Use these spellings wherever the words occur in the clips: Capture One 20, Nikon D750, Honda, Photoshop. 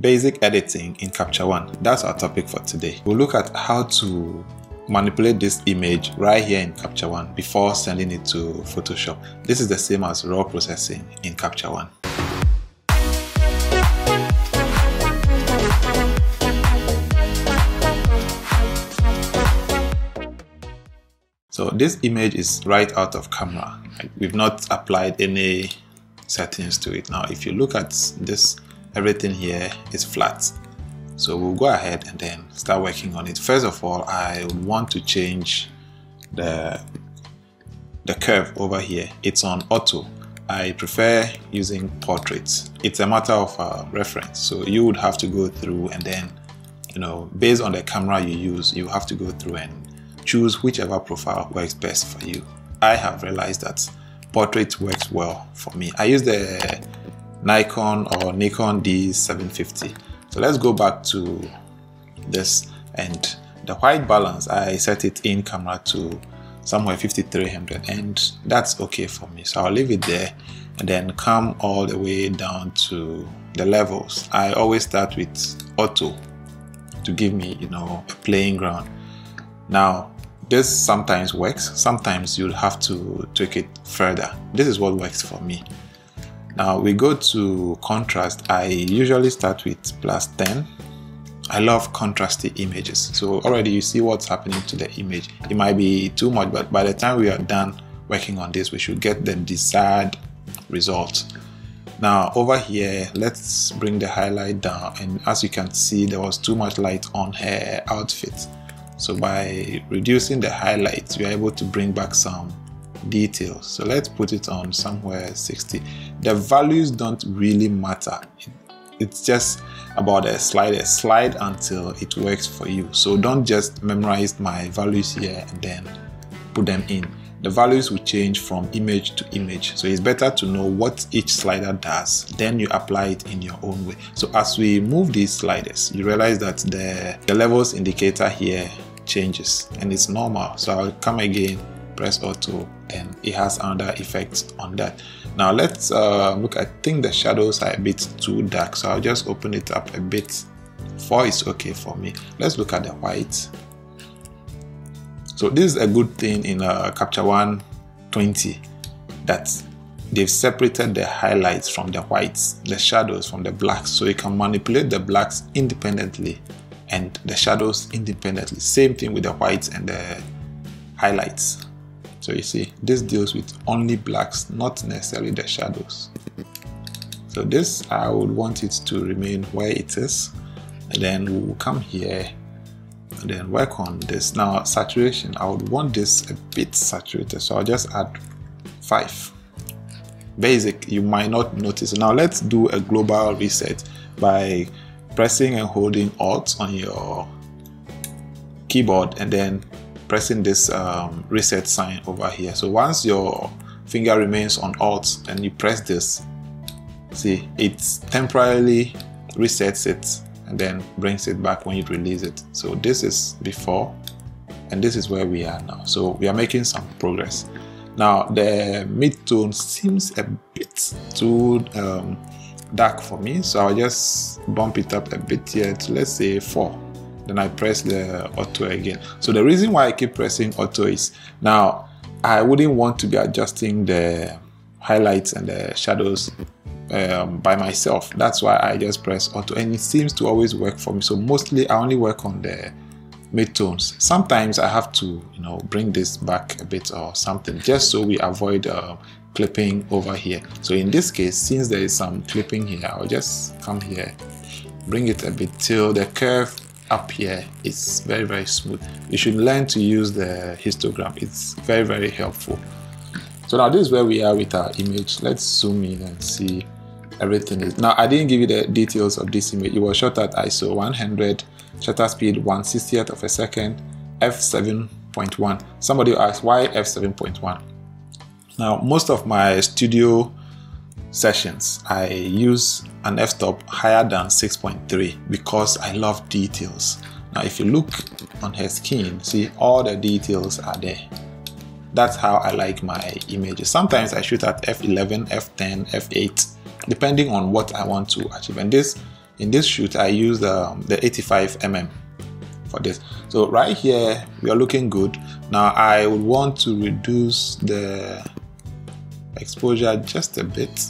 Basic editing in Capture One. That's our topic for today. We'll look at how to manipulate this image right here in Capture One before sending it to Photoshop. This is the same as raw processing in Capture One. So this image is right out of camera. We've not applied any settings to it. Now, if you look at this, everything here is flat. So we'll go ahead and then start working on it. First of all, I want to change the curve over here. It's on auto. I prefer using portraits. It's a matter of reference. So you would have to go through and then, you know, based on the camera you use, you have to go through and choose whichever profile works best for you. I have realized that portrait works well for me. I use the Nikon D750. So let's go back to this, and the white balance, I set it in camera to somewhere 5300, and that's okay for me. So I'll leave it there and then come all the way down to the levels. I always start with auto to give me, you know, a playing ground. Now, this sometimes works, sometimes you'll have to take it further. This is what works for me. Now we go to contrast. I usually start with +10. I love contrasty images. So already you see what's happening to the image. It might be too much, but by the time we are done working on this, we should get the desired result. Now over here, let's bring the highlight down. And as you can see, there was too much light on her outfit. So by reducing the highlights, we are able to bring back some details. So let's put it on somewhere 60. The values don't really matter. It's just about a slider. Slide until it works for you. So don't just memorize my values here and then put them in. The values will change from image to image. So it's better to know what each slider does. Then you apply it in your own way. So as we move these sliders, you realize that the levels indicator here changes, and it's normal. So I'll come again, press auto, and it has another effect on that. Now let's look. I think the shadows are a bit too dark, so I'll just open it up a bit. 4 is okay for me. Let's look at the white. So this is a good thing in Capture One 20, that they've separated the highlights from the whites, the shadows from the blacks, so you can manipulate the blacks independently and the shadows independently. Same thing with the whites and the highlights. So you see, this deals with only blacks, not necessarily the shadows. So this, I would want it to remain where it is. And then we'll come here and then work on this. Now saturation, I would want this a bit saturated. So I'll just add 5. Basic, you might not notice. Now let's do a global reset by pressing and holding Alt on your keyboard and then pressing this reset sign over here. So once your finger remains on Alt and you press this, see, it temporarily resets it and then brings it back when you release it. So this is before and this is where we are now. So we are making some progress. Now the mid-tone seems a bit too dark for me, so I'll just bump it up a bit here to, let's say, 4. Then I press the auto again. So the reason why I keep pressing auto is, now I wouldn't want to be adjusting the highlights and the shadows by myself. That's why I just press auto, and it seems to always work for me. So mostly I only work on the mid-tones. Sometimes I have to, you know, bring this back a bit or something, just so we avoid clipping over here. So in this case, since there is some clipping here, I'll just come here, bring it a bit till the curve up here is very smooth. You should learn to use the histogram. It's very helpful. So now this is where we are with our image. Let's zoom in and see everything. Is now I didn't give you the details of this image. It was shot at ISO 100, shutter speed 1/60th of a second, f/7.1. Somebody asked why f/7.1. Now most of my studio sessions, I use an f-stop higher than 6.3 because I love details. Now if you look on her skin, see all the details are there. That's how I like my images. Sometimes I shoot at f11, f10, f8, depending on what I want to achieve. And this In this shoot, I used the 85mm for this. So right here, we are looking good. Now I would want to reduce the exposure just a bit.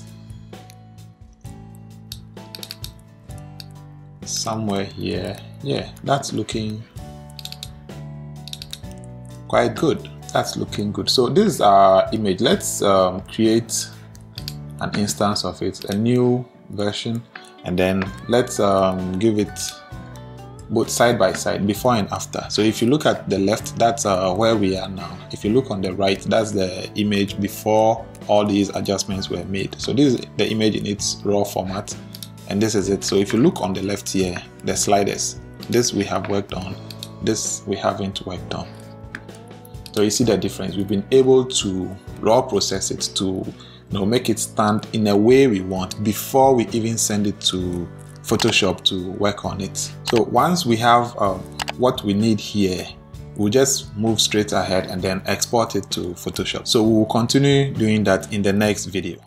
Somewhere here, yeah, that's looking quite good. That's looking good. So this is our image. Let's create an instance of it, a new version, and then let's give it both side by side, before and after. So if you look at the left, that's where we are now. If you look on the right, that's the image before all these adjustments were made. So this is the image in its raw format, and this is it. So if you look on the left here, the sliders, this we have worked on, this we haven't worked on. So you see the difference. We've been able to raw process it to make it stand in a way we want before we even send it to Photoshop to work on it. So once we have what we need here, we'll just move straight ahead and then export it to Photoshop. So we'll continue doing that in the next video.